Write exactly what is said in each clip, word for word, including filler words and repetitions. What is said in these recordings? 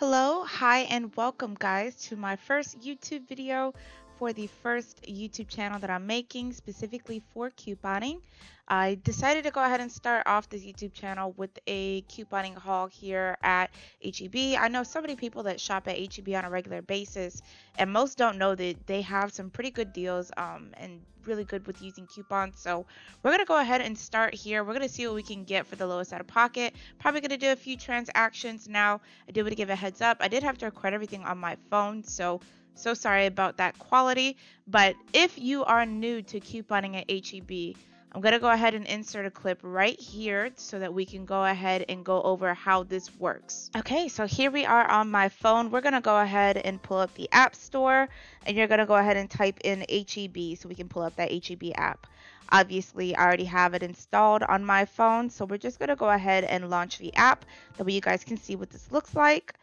Hello, hi, and welcome guys to my first YouTube video for the first YouTube channel that I'm making specifically for couponing. I decided to go ahead and start off this YouTube channel with a couponing haul here at H E B. I know so many people that shop at H E B on a regular basis, and most don't know that they have some pretty good deals um, and really good with using coupons. So we're going to go ahead and start here. We're going to see what we can get for the lowest out of pocket. Probably going to do a few transactions now. I do want to give a heads up. I did have to record everything on my phone, so so sorry about that quality. But if you are new to couponing at H E B, I'm going to go ahead and insert a clip right here so that we can go ahead and go over how this works. Okay, so here we are on my phone. We're going to go ahead and pull up the app store, and you're going to go ahead and type in H E B so we can pull up that H E B app. Obviously, I already have it installed on my phone, so we're just going to go ahead and launch the app. That way you guys can see what this looks like.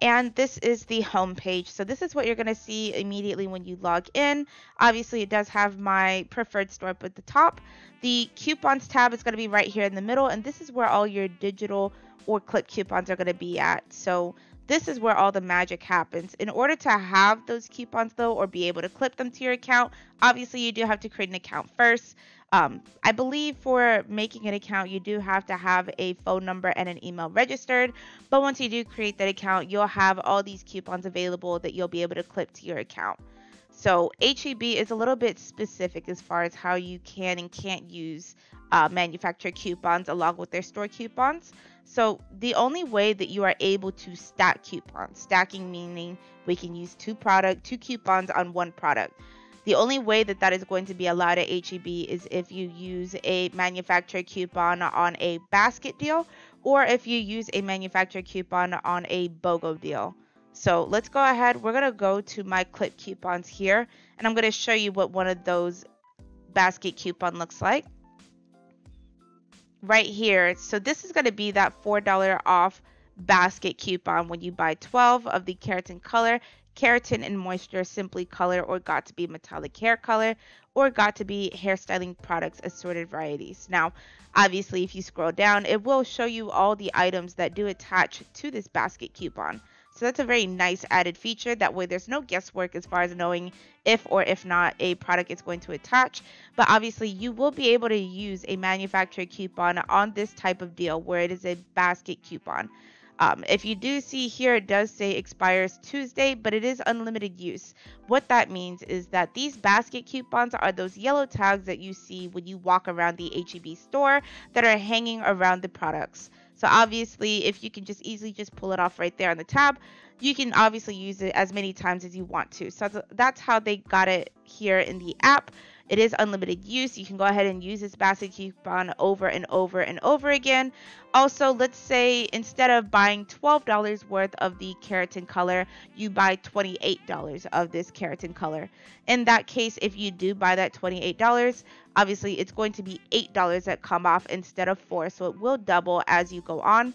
And this is the home page. So this is what you're going to see immediately when you log in. Obviously, it does have my preferred store up at the top. The coupons tab is going to be right here in the middle. And this is where all your digital or clip coupons are going to be at. So this is where all the magic happens. In order to have those coupons, though, or be able to clip them to your account, obviously, you do have to create an account first. Um, I believe for making an account, you do have to have a phone number and an email registered. But once you do create that account, you'll have all these coupons available that you'll be able to clip to your account. So H E B is a little bit specific as far as how you can and can't use uh, manufacturer coupons along with their store coupons. So the only way that you are able to stack coupons, stacking meaning we can use two product, two coupons on one product. The only way that that is going to be allowed at H E B is if you use a manufacturer coupon on a basket deal, or if you use a manufacturer coupon on a BOGO deal. So let's go ahead. We're going to go to my clip coupons here, and I'm going to show you what one of those basket coupon looks like right here. So this is going to be that four dollars off basket coupon when you buy twelve of the keratin color. Keratin and moisture, simply color, or got to be metallic hair color, or got to be hairstyling products, assorted varieties. Now, obviously, if you scroll down, it will show you all the items that do attach to this basket coupon. So that's a very nice added feature. That way there's no guesswork as far as knowing if or if not a product is going to attach. But obviously you will be able to use a manufacturer coupon on this type of deal where it is a basket coupon. Um, if you do see here, it does say expires Tuesday, but it is unlimited use. What that means is that these basket coupons are those yellow tags that you see when you walk around the H E B store that are hanging around the products. So obviously, if you can just easily just pull it off right there on the tab, you can obviously use it as many times as you want to. So that's how they got it here in the app. It is unlimited use. You can go ahead and use this basket coupon over and over and over again. Also, let's say instead of buying twelve dollars worth of the keratin color, you buy twenty-eight dollars of this keratin color. In that case, if you do buy that twenty-eight dollars, obviously it's going to be eight dollars that come off instead of four. So it will double as you go on.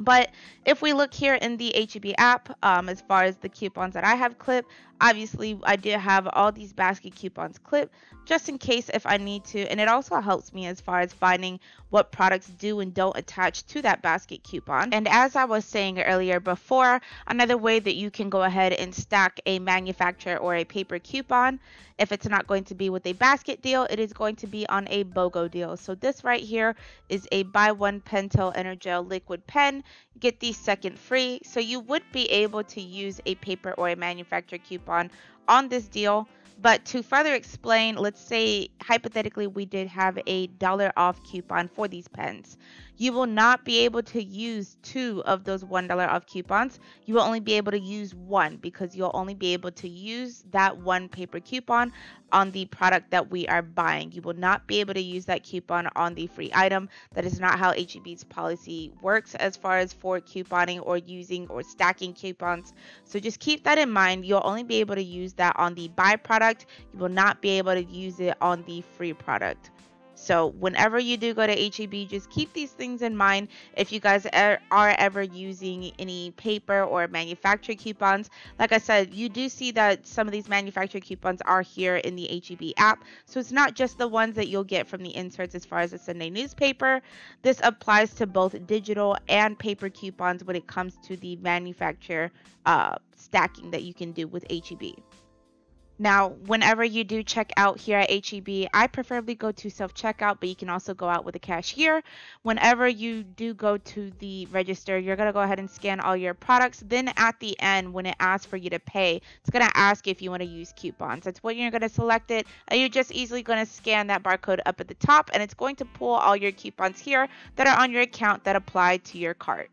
But if we look here in the H E B app, um, as far as the coupons that I have clipped, obviously I do have all these basket coupons clipped just in case if I need to. And it also helps me as far as finding what products do and don't attach to that basket coupon. And as I was saying earlier before, another way that you can go ahead and stack a manufacturer or a paper coupon, if it's not going to be with a basket deal, it is going to be on a BOGO deal. So this right here is a buy one Pentel Energel liquid pen, get the second free. So you would be able to use a paper or a manufacturer coupon on this deal. But to further explain, let's say hypothetically we did have a dollar off coupon for these pens. You will not be able to use two of those one dollar off coupons. You will only be able to use one, because you'll only be able to use that one paper coupon on the product that we are buying. You will not be able to use that coupon on the free item. That is not how H E B's policy works as far as for couponing or using or stacking coupons. So just keep that in mind. You'll only be able to use that on the buy product. You will not be able to use it on the free product. So whenever you do go to H E B, just keep these things in mind. If you guys are ever using any paper or manufacturer coupons, like I said, you do see that some of these manufacturer coupons are here in the H E B app. So it's not just the ones that you'll get from the inserts as far as a Sunday newspaper. This applies to both digital and paper coupons when it comes to the manufacturer uh, stacking that you can do with H E B. Now, whenever you do check out here at H E B, I preferably go to self-checkout, but you can also go out with a cashier. Whenever you do go to the register, you're going to go ahead and scan all your products. Then at the end, when it asks for you to pay, it's going to ask if you want to use coupons. That's what you're going to select it. And you're just easily going to scan that barcode up at the top, and it's going to pull all your coupons here that are on your account that apply to your cart.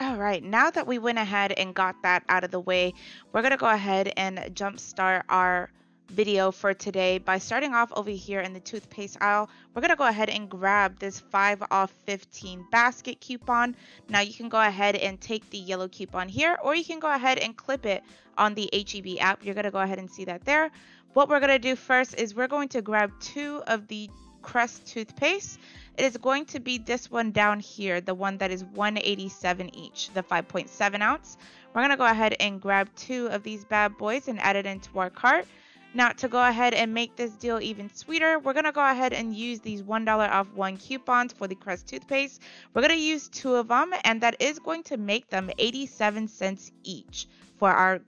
All right, now that we went ahead and got that out of the way, we're going to go ahead and jumpstart our video for today by starting off over here in the toothpaste aisle. We're going to go ahead and grab this five off fifteen basket coupon. Now you can go ahead and take the yellow coupon here, or you can go ahead and clip it on the H E B app. You're going to go ahead and see that there. What we're going to do first is we're going to grab two of the Crest toothpaste. It is going to be this one down here, the one that is one eighty-seven each, the five point seven ounce. We're going to go ahead and grab two of these bad boys and add it into our cart. Now, to go ahead and make this deal even sweeter, we're going to go ahead and use these one dollar off one coupons for the Crest toothpaste. We're going to use two of them, and that is going to make them eighty-seven cents each for our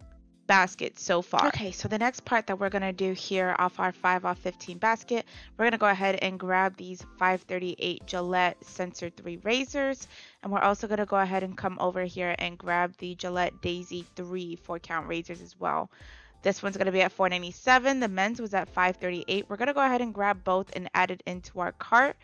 basket so far. Okay, so the next part that we're going to do here off our five off fifteen basket, we're going to go ahead and grab these five thirty-eight Gillette Sensor three razors, and we're also going to go ahead and come over here and grab the Gillette Daisy three four count razors as well. This one's going to be at four ninety-seven. The men's was at five thirty-eight. We're going to go ahead and grab both and add it into our cart.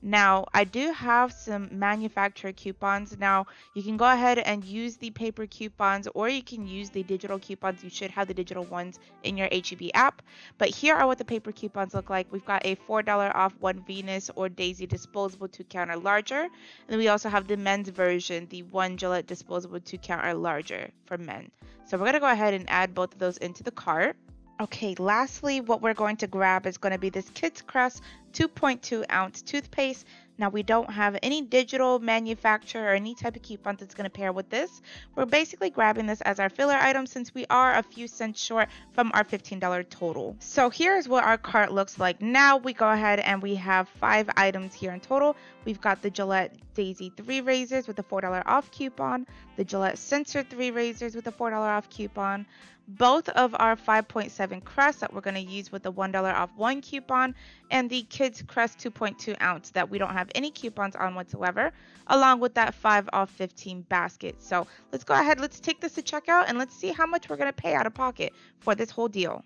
Now, I do have some manufacturer coupons. Now, you can go ahead and use the paper coupons, or you can use the digital coupons. You should have the digital ones in your H E B app. But here are what the paper coupons look like. We've got a four dollar off one Venus or Daisy disposable two count or larger. And then we also have the men's version, the one Gillette disposable two count or larger for men. So we're going to go ahead and add both of those into the cart. Okay, lastly, what we're going to grab is going to be this Kids Crest two point two ounce toothpaste. Now, we don't have any digital manufacturer or any type of coupon that's going to pair with this. We're basically grabbing this as our filler item since we are a few cents short from our fifteen dollar total. So here's what our cart looks like. Now we go ahead and we have five items here in total. We've got the Gillette Daisy three razors with a four dollar off coupon, the Gillette Sensor three razors with a four dollar off coupon, both of our five point seven Crest that we're going to use with the one dollar off one coupon, and the Kids Crest two point two ounce that we don't have any coupons on whatsoever, along with that five off fifteen basket. So let's go ahead, let's take this to checkout, and let's see how much we're going to pay out of pocket for this whole deal.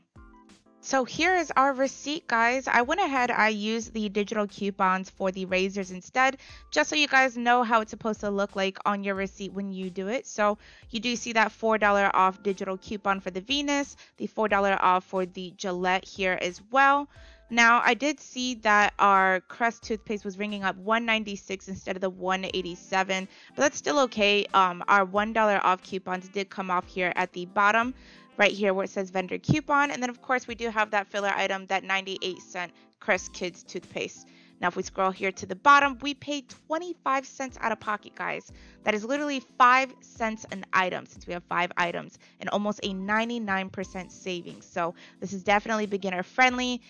So here is our receipt, guys. I went ahead, I used the digital coupons for the razors instead, just so you guys know how it's supposed to look like on your receipt when you do it. So you do see that four dollar off digital coupon for the Venus, the four dollar off for the Gillette here as well. Now, I did see that our Crest toothpaste was ringing up one ninety-six instead of the one eighty-seven, but that's still okay. Um, our one dollar off coupons did come off here at the bottom, right here where it says vendor coupon. And then, of course, we do have that filler item, that ninety-eight cent Crest Kids toothpaste. Now, if we scroll here to the bottom, we paid twenty-five cents out of pocket, guys. That is literally five cents an item since we have five items and almost a ninety-nine percent savings. So this is definitely beginner friendly.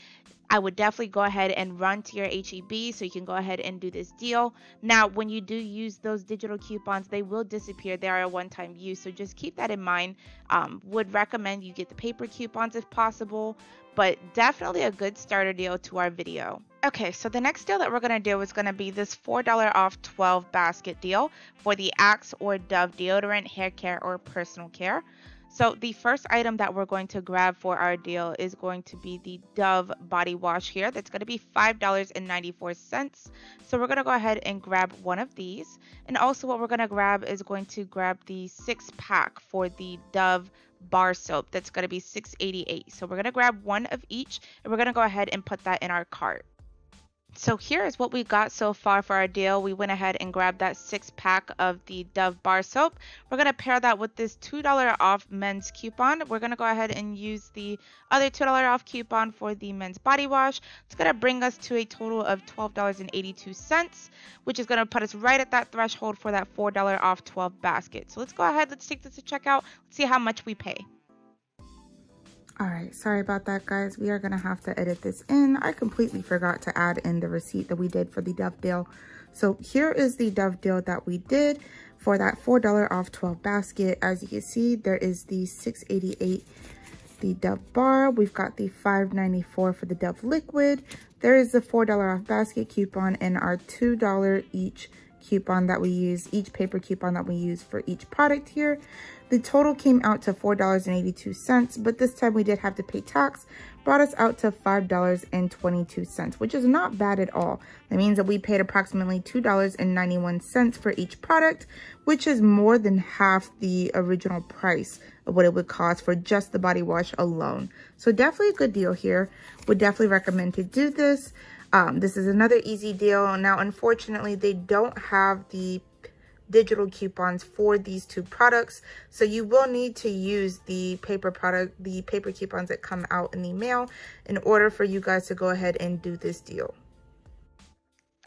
I would definitely go ahead and run to your H E B so you can go ahead and do this deal. Now, when you do use those digital coupons, they will disappear. They are a one-time use, so just keep that in mind. Um, would recommend you get the paper coupons if possible, but definitely a good starter deal to our video. Okay, so the next deal that we're gonna do is gonna be this four dollar off twelve basket deal for the Axe or Dove deodorant, hair care, or personal care. So the first item that we're going to grab for our deal is going to be the Dove body wash here. That's going to be five ninety-four. So we're going to go ahead and grab one of these. And also what we're going to grab is going to grab the six pack for the Dove bar soap. That's going to be six eighty-eight. So we're going to grab one of each, and we're going to go ahead and put that in our cart. So here is what we got so far for our deal. We went ahead and grabbed that six pack of the Dove bar soap. We're going to pair that with this two dollar off men's coupon. We're going to go ahead and use the other two dollar off coupon for the men's body wash. It's going to bring us to a total of twelve dollars and eighty-two cents, which is going to put us right at that threshold for that four dollar off twelve basket. So let's go ahead. Let's take this to checkout. Let's see how much we pay. All right, sorry about that, guys. We are gonna have to edit this in. I completely forgot to add in the receipt that we did for the Dove deal. So here is the Dove deal that we did for that four dollar off twelve basket. As you can see, there is the six eighty-eight, the Dove bar. We've got the five ninety-four for the Dove liquid. There is the four dollar off basket coupon and our two dollar each coupon that we use, each paper coupon that we use for each product here. The total came out to four dollars and eighty-two cents, but this time we did have to pay tax, brought us out to five dollars and twenty-two cents, which is not bad at all. That means that we paid approximately two dollars and ninety-one cents for each product, which is more than half the original price of what it would cost for just the body wash alone. So definitely a good deal here. Would definitely recommend to do this. Um, this is another easy deal. Now, unfortunately, they don't have the digital coupons for these two products, so you will need to use the paper product the paper coupons that come out in the mail in order for you guys to go ahead and do this deal.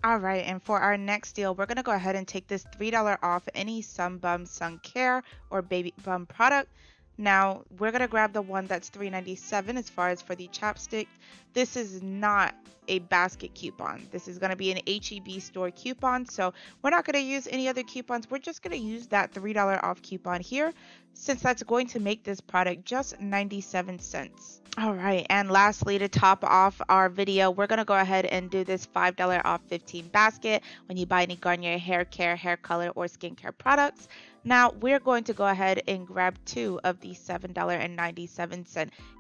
All right, and for our next deal, we're going to go ahead and take this three dollar off any Sun Bum sun care or baby bum product. Now we're going to grab the one that's three ninety-seven. As far as for the chapstick, this is not a basket coupon. This is going to be an H E B store coupon, so we're not going to use any other coupons. We're just going to use that three dollar off coupon here, since that's going to make this product just ninety-seven cents. All right, and lastly, to top off our video, we're going to go ahead and do this five dollar off fifteen basket when you buy any Garnier hair care, hair color, or skincare products. Now we're going to go ahead and grab two of the seven ninety-seven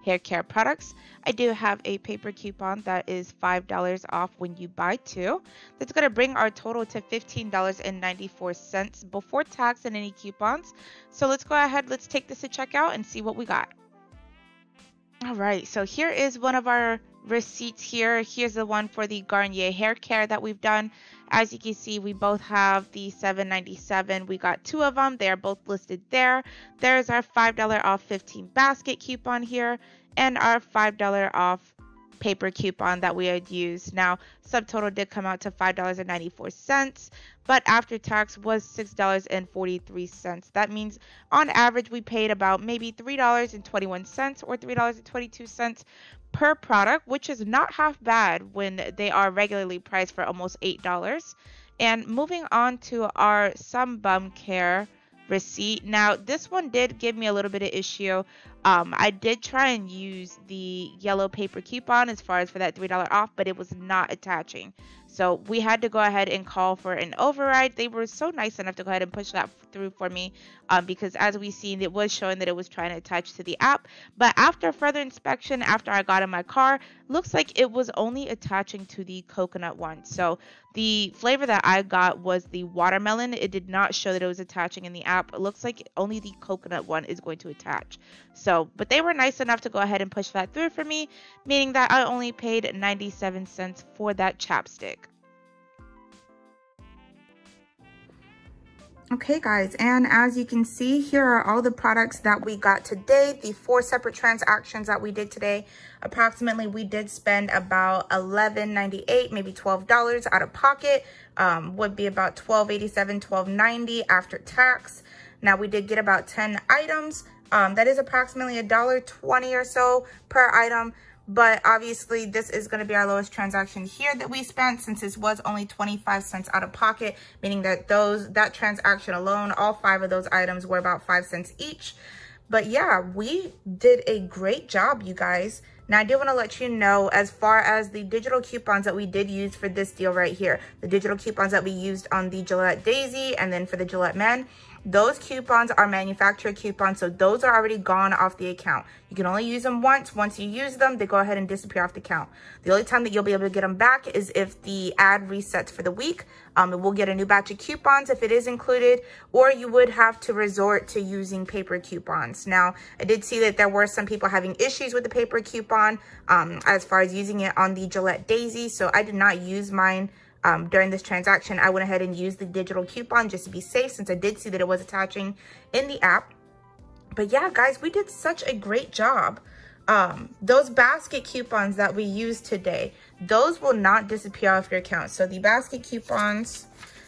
hair care products. I do have a paper coupon that is five dollars off when you buy two. That's going to bring our total to fifteen dollars and ninety-four cents before tax and any coupons. So let's go ahead, let's take this to checkout and see what we got. All right, so here is one of our receipts here. Here's the one for the Garnier hair care that we've done. As you can see, we both have the seven ninety-seven. We got two of them. They are both listed there. There's our five dollar off fifteen basket coupon here and our five dollar off paper coupon that we had used. Now, subtotal did come out to five dollars and ninety-four cents, but after tax was six dollars and forty-three cents. That means on average, we paid about maybe three dollars and twenty-one cents or three dollars and twenty-two cents per product, which is not half bad when they are regularly priced for almost eight dollars. And moving on to our Sun Bum care receipt. Now, this one did give me a little bit of issue. Um, I did try and use the yellow paper coupon as far as for that three dollar off, but it was not attaching. So we had to go ahead and call for an override. They were so nice enough to go ahead and push that through for me, um, because as we seen, it was showing that it was trying to attach to the app. But after further inspection, after I got in my car, looks like it was only attaching to the coconut one. So the flavor that I got was the watermelon. It did not show that it was attaching in the app. It looks like only the coconut one is going to attach. So, but they were nice enough to go ahead and push that through for me, meaning that I only paid ninety-seven cents for that chapstick. Okay, guys, and as you can see, here are all the products that we got today, the four separate transactions that we did today. Approximately, we did spend about eleven ninety-eight, maybe twelve dollars out of pocket, um, would be about twelve eighty-seven, twelve ninety after tax. Now, we did get about ten items. Um, that is approximately a dollar twenty or so per item. But obviously, this is going to be our lowest transaction here that we spent, since this was only twenty-five cents out of pocket, meaning that those that transaction alone, all five of those items were about five cents each. But yeah, we did a great job, you guys. Now, I do want to let you know, as far as the digital coupons that we did use for this deal right here, the digital coupons that we used on the Gillette Daisy and then for the Gillette Men, Those coupons are manufacturer coupons, so those are already gone off the account. You can only use them once. Once you use them, they go ahead and disappear off the account. The only time that you'll be able to get them back is if the ad resets for the week. Um, we'll get a new batch of coupons if it is included, or you would have to resort to using paper coupons. Now, I did see that there were some people having issues with the paper coupon um, as far as using it on the Gillette Daisy, so I did not use mine. Um, during this transaction, I went ahead and used the digital coupon just to be safe, since I did see that it was attaching in the app. But yeah, guys, we did such a great job. Um, those basket coupons that we used today, those will not disappear off your account. So the basket coupons,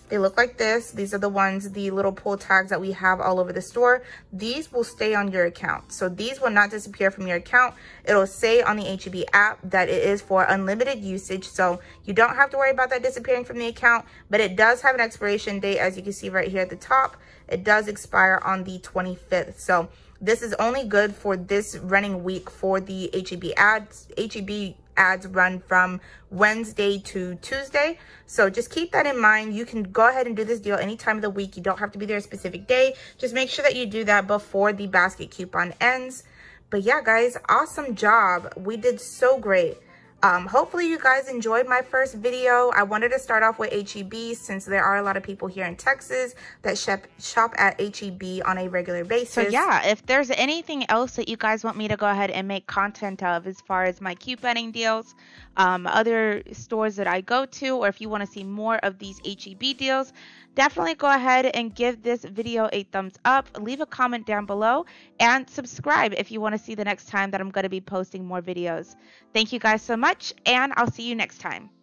they look like this. These are the ones, the little pull tags that we have all over the store. These will stay on your account. So these will not disappear from your account. It'll say on the H E B app that it is for unlimited usage. So you don't have to worry about that disappearing from the account, but it does have an expiration date, as you can see right here at the top. It does expire on the twenty-fifth. So this is only good for this running week for the H E B ads. H E B ads run from Wednesday to Tuesday. So just keep that in mind. You can go ahead and do this deal any time of the week. You don't have to be there a specific day. Just make sure that you do that before the basket coupon ends. But yeah, guys, awesome job. We did so great. Um, hopefully you guys enjoyed my first video. I wanted to start off with H E B since there are a lot of people here in Texas that shop, shop at H E B on a regular basis. So yeah, if there's anything else that you guys want me to go ahead and make content of as far as my couponing deals, um, other stores that I go to, or if you want to see more of these H E B deals, definitely go ahead and give this video a thumbs up, leave a comment down below, and subscribe if you want to see the next time that I'm going to be posting more videos. Thank you guys so much, and I'll see you next time.